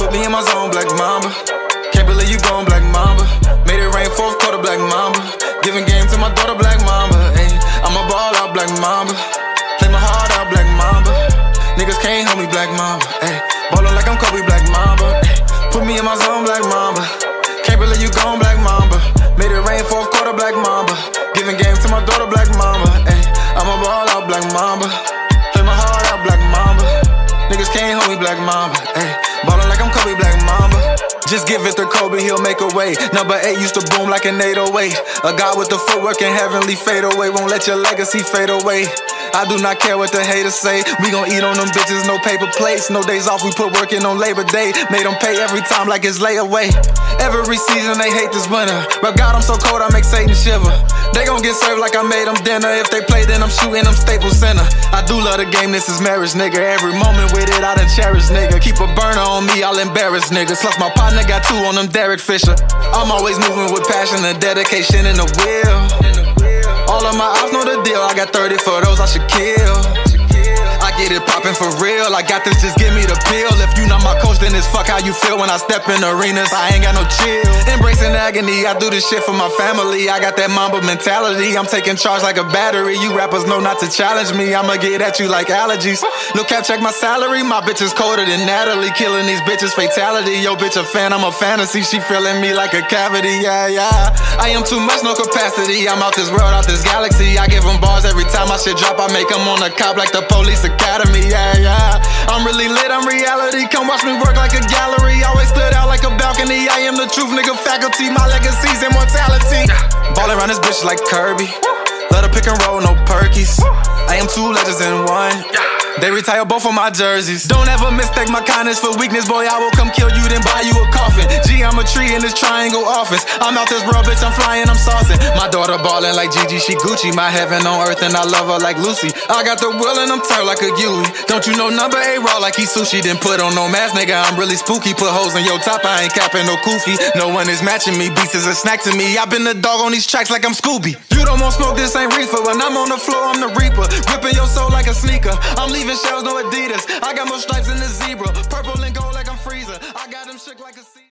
Put me in my zone, Black Mamba. Can't believe you gone, Black Mamba. Made it rain fourth quarter, Black Mamba. Giving game to my daughter, Black Mamba. Ay, I'm a ball out, Black Mamba. Play my heart out, Black Mamba. Niggas can't hold me, Black Mamba. Ay, ballin' like I'm Kobe, Black Mamba. Ay, put me in my zone, Black Mamba. Can't believe you gone, Black Mamba. Made it rain fourth quarter, Black Mamba. Giving game to my daughter, Black Mamba. Ay, I'm a ball out, Black Mamba. Play my heart out, Black Mamba. Niggas can't hold me, Black Mamba. Ay, ballin' like I'm Kobe, Black Mamba. Just give it to Kobe, he'll make a way. Number 8 used to boom like an 808. A guy with the footwork and heavenly fadeaway. Won't let your legacy fade away. I do not care what the haters say. We gon' eat on them bitches, no paper plates. No days off, we put work in on Labor Day. Made them pay every time like it's layaway. Every season they hate this winter. But God, I'm so cold, I make Satan shiver. They gon' get served like I made them dinner. If they play, then I'm shooting them Staples Center. I do love the game, this is marriage, nigga. Every moment with it, I done cherish, nigga. Keep a burner on me, I'll embarrass niggas. Plus my partner got 2 on them Derek Fisher. I'm always moving with passion and dedication and the will. All of my ops know the deal, I got 30 for those I should kill. I get it poppin' for real, I got this, just give me the pill. If you not my coach, then it's fuck how you feel. When I step in arenas, I ain't got no chill. Embracing agony, I do this shit for my family. I got that Mamba mentality, I'm taking charge like a battery. You rappers know not to challenge me, I'ma get at you like allergies. Look out, check my salary, my bitch is colder than Natalie. Killing these bitches, fatality, yo bitch a fan, I'm a fantasy. She feeling me like a cavity, yeah, yeah. I am too much, no capacity, I'm out this world, out this galaxy. I give them bars every time my shit drop, I make them on a cop like the police academy, yeah, yeah. I'm really lit, I'm reality, come watch me work like a gallery. Always stood out like a balcony, I am the truth, nigga. Faculty, my legacy's immortality. Ballin' around this bitch like Kirby. Let her pick and roll, no perkies. I am 2 legends in one. They retire both of my jerseys. Don't ever mistake my kindness for weakness, boy. I will come kill you, then buy you a coffin. Geometry in this triangle office. I'm out this world, bitch, I'm flying, I'm saucing. My daughter ballin' like Gigi, she Gucci. My heaven on earth and I love her like Lucy. I got the will and I'm turned like a Giulie. Don't you know number 8 raw like he sushi. Then put on no mask, nigga, I'm really spooky. Put hoes in your top, I ain't capping no koofy. No one is matching me, beats is a snack to me. I been the dog on these tracks like I'm Scooby. You don't want smoke, this ain't reefer. When I'm on the floor, I'm the reaper. Ripping your soul like a sneaker. I'm leaving shells, no Adidas. I got more stripes than a zebra. Purple and gold like I'm Freezer. I got them shook like a sea.